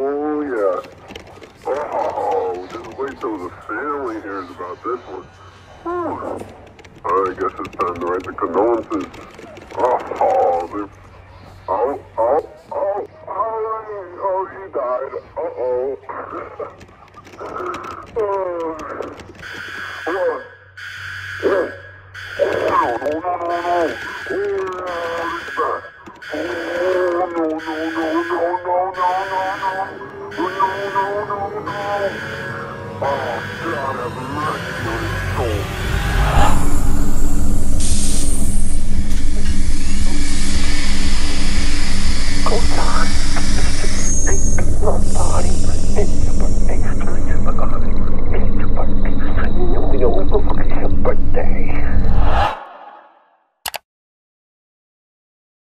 Oh, yeah. Oh, just wait till the family hears about this one. I guess it's time to write the condolences. Oh, they're... Oh, he died. Uh-oh. No. Oh, yeah, no. Oh, God have mercy on his soul. It's your birthday.